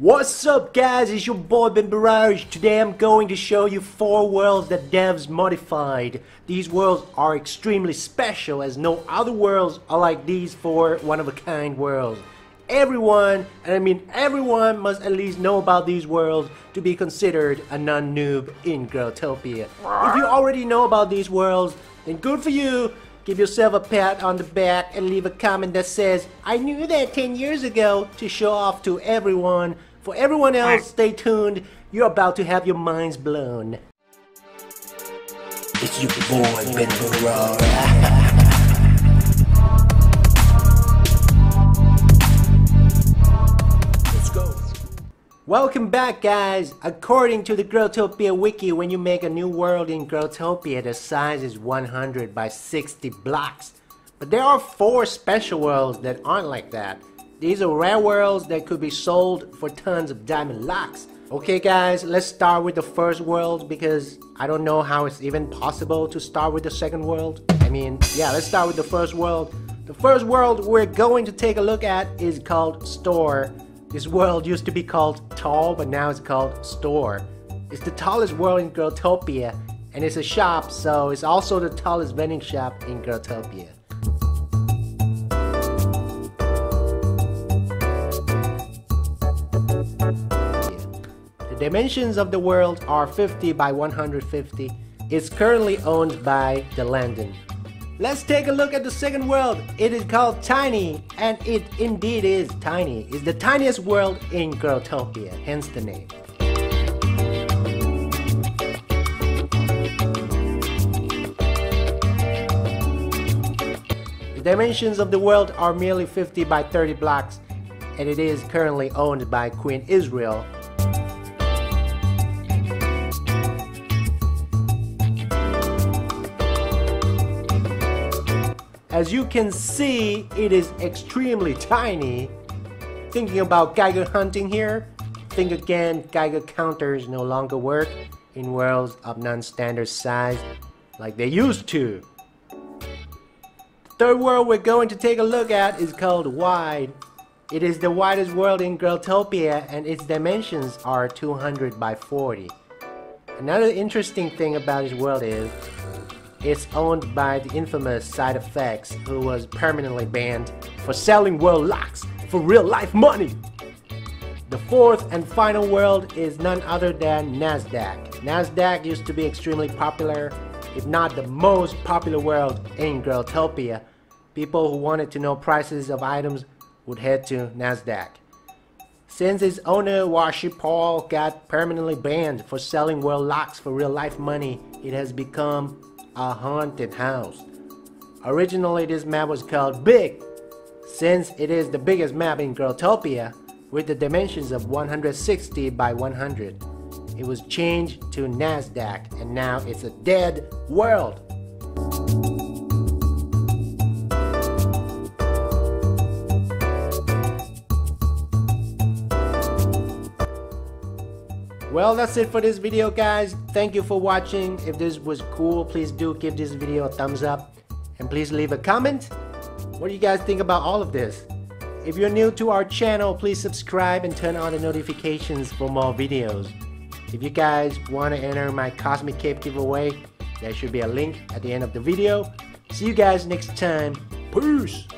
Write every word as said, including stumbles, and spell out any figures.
What's up guys, it's your boy Ben Barrage. Today I'm going to show you four worlds that devs modified. These worlds are extremely special as no other worlds are like these four one-of-a-kind worlds. Everyone, and I mean everyone, must at least know about these worlds to be considered a non-noob in Growtopia. If you already know about these worlds, then good for you. Give yourself a pat on the back and leave a comment that says, I knew that ten years ago, to show off to everyone. For everyone else, stay tuned. You're about to have your minds blown. It's your boy, Ben Barrage. Welcome back guys! According to the Growtopia wiki, when you make a new world in Growtopia, the size is one hundred by sixty blocks. But there are four special worlds that aren't like that. These are rare worlds that could be sold for tons of diamond locks. Okay guys, let's start with the first world because I don't know how it's even possible to start with the second world. I mean, yeah, let's start with the first world. The first world we're going to take a look at is called Store. This world used to be called Tall, but now it's called Store. It's the tallest world in Growtopia, and it's a shop, so it's also the tallest vending shop in Growtopia. The dimensions of the world are fifty by one hundred fifty. It's currently owned by the Landon. Let's take a look at the second world. It is called Tiny, and it indeed is tiny. It's the tiniest world in Growtopia, hence the name. The dimensions of the world are merely fifty by thirty blocks, and it is currently owned by Queen Israel. As you can see, it is extremely tiny. Thinking about Geiger hunting here? Think again, Geiger counters no longer work in worlds of non-standard size like they used to. The third world we're going to take a look at is called Wide. It is the widest world in Growtopia and its dimensions are two hundred by forty. Another interesting thing about this world is it's owned by the infamous SideFX, who was permanently banned for selling world locks for real-life money. The fourth and final world is none other than NASDAQ. NASDAQ used to be extremely popular, if not the most popular world in Growtopia. People who wanted to know prices of items would head to NASDAQ. Since its owner Washi Paul got permanently banned for selling world locks for real-life money, it has become a haunted house. Originally this map was called Big, since it is the biggest map in Growtopia with the dimensions of one hundred sixty by one hundred. It was changed to NASDAQ and now it's a dead world. Well, that's it for this video guys. Thank you for watching. If this was cool, please do give this video a thumbs up and please leave a comment. What do you guys think about all of this? If you're new to our channel, please subscribe and turn on the notifications for more videos. If you guys want to enter my Cosmic Cape giveaway, there should be a link at the end of the video. See you guys next time. Peace!